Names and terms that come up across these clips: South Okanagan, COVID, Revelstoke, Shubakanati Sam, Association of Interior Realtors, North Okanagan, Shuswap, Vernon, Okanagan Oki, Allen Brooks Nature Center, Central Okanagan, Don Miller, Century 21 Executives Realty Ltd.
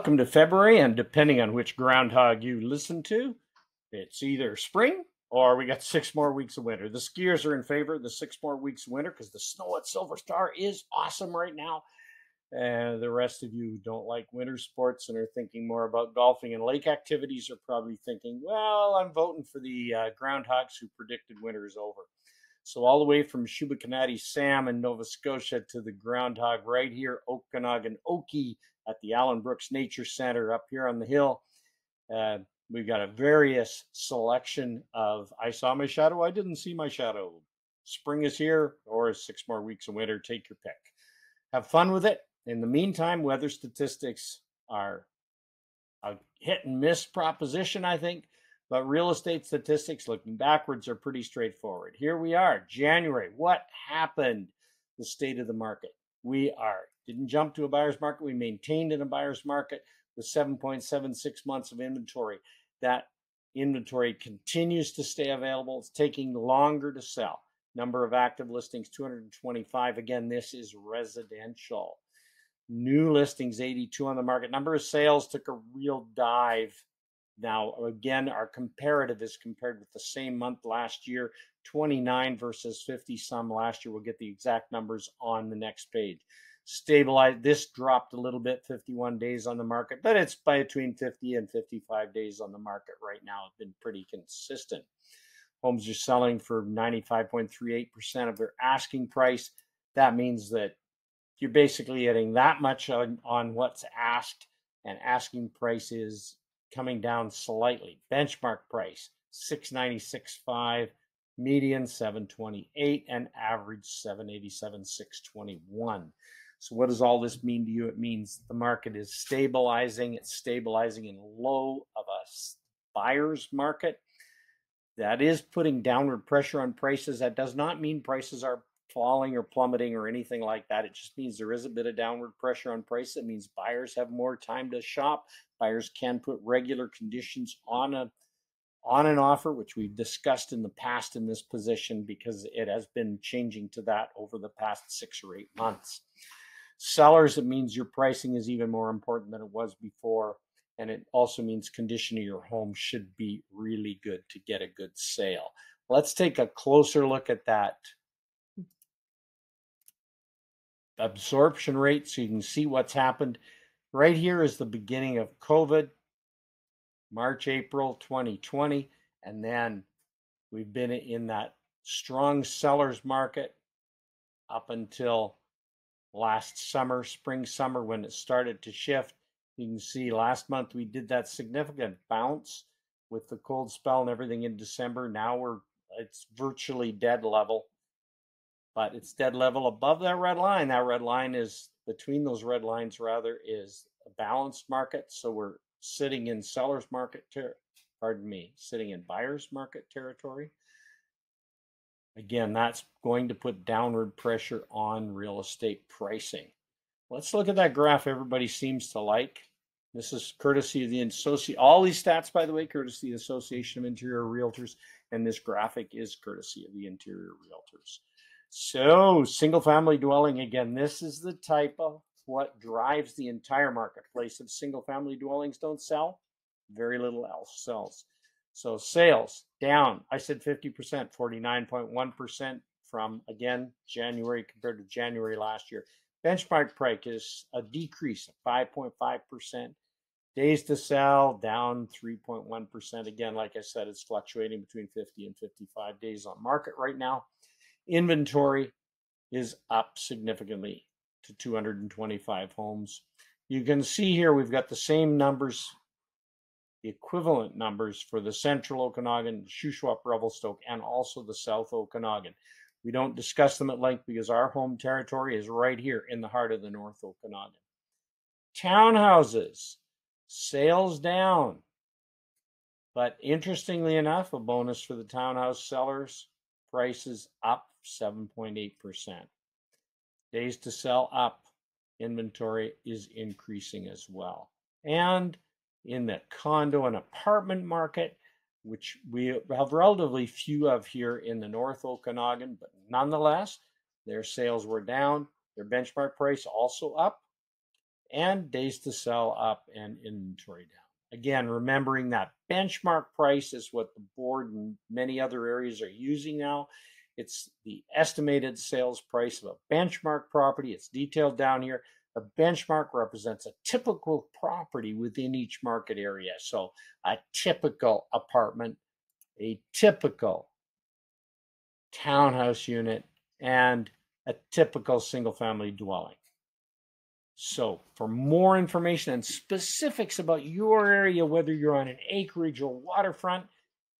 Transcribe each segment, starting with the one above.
Welcome to February, and depending on which groundhog you listen to, it's either spring or we got 6 more weeks of winter. The skiers are in favor of the 6 more weeks of winter because the snow at Silver Star is awesome right now. And the rest of you don't like winter sports and are thinking more about golfing and lake activities are probably thinking, well, I'm voting for the groundhogs who predicted winter is over. So all the way from Shubakanati Sam in Nova Scotia to the groundhog right here, Okanagan Oki at the Allen Brooks Nature Center up here on the hill. We've got a various selection of I saw my shadow, I didn't see my shadow. Spring is here or 6 more weeks of winter. Take your pick. Have fun with it. In the meantime, weather statistics are a hit and miss proposition, I think. But real estate statistics looking backwards are pretty straightforward. Here we are, January. What happened? The state of the market. We didn't jump to a buyer's market. We maintained in a buyer's market with 7.76 months of inventory. That inventory continues to stay available. It's taking longer to sell. Number of active listings, 225. Again, this is residential. New listings, 82 on the market. Number of sales took a real dive. Now, again, our comparative is compared with the same month last year, 29 versus 50 some last year. We'll get the exact numbers on the next page. Stabilized. This dropped a little bit, 51 days on the market, but it's between 50 and 55 days on the market right now. It's been pretty consistent. Homes are selling for 95.38% of their asking price. That means that you're basically getting that much on what's asked, and asking price is coming down slightly. Benchmark price, $696.5, median $728, and average $787.621. So what does all this mean to you? It means the market is stabilizing. It's stabilizing in low of a buyer's market. That is putting downward pressure on prices. That does not mean prices are falling or plummeting or anything like that. It just means there is a bit of downward pressure on price. It means buyers have more time to shop. Buyers can put regular conditions on an offer, which we've discussed in the past in this position because it has been changing to that over the past 6 or 8 months. Sellers, it means your pricing is even more important than it was before. And it also means condition of your home should be really good to get a good sale. Let's take a closer look at that absorption rate so you can see what's happened. Right here is the beginning of COVID, March, April 2020, and then we've been in that strong seller's market up until last summer, spring, summer, when it started to shift. You can see last month we did that significant bounce with the cold spell and everything in December. Now it's virtually dead level. But it's dead level above that red line. That red line is between those red lines, rather, is a balanced market. So we're sitting in seller's market, sitting in buyer's market territory. Again, that's going to put downward pressure on real estate pricing. Let's look at that graph everybody seems to like. This is courtesy of the all these stats, by the way, courtesy of the Association of Interior Realtors, and this graphic is courtesy of the Interior Realtors. So single family dwelling, again, this is the type of what drives the entire marketplace. If single family dwellings don't sell, very little else sells. So sales down, I said 50%, 49.1% from, again, January compared to January last year. Benchmark price is a decrease of 5.5%. Days to sell down 3.1%. Again, like I said, it's fluctuating between 50 and 55 days on market right now. Inventory is up significantly to 225 homes. You can see here we've got the same numbers, the equivalent numbers for the Central Okanagan, Shuswap, Revelstoke, and also the South Okanagan. We don't discuss them at length because our home territory is right here in the heart of the North Okanagan. Townhouses, sales down. But interestingly enough, a bonus for the townhouse sellers, prices up 7.8%. Days to sell up. Inventory is increasing as well. And in the condo and apartment market, which we have relatively few of here in the North Okanagan, but nonetheless, their sales were down. Their benchmark price also up. and days to sell up and inventory down. Again, remembering that benchmark price is what the board and many other areas are using now. It's the estimated sales price of a benchmark property. It's detailed down here. A benchmark represents a typical property within each market area. So a typical apartment, a typical townhouse unit, and a typical single-family dwelling. So for more information and specifics about your area, whether you're on an acreage or waterfront,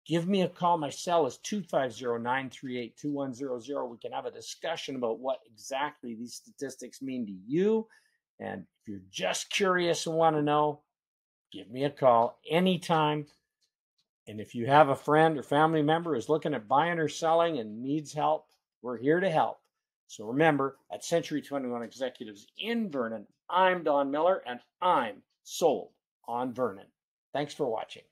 give me a call. My cell is 250-938-2100. We can have a discussion about what exactly these statistics mean to you. And if you're just curious and want to know, give me a call anytime. And if you have a friend or family member who's looking at buying or selling and needs help, we're here to help. So remember, at Century 21 Executives in Vernon, I'm Don Miller, and I'm sold on Vernon. Thanks for watching.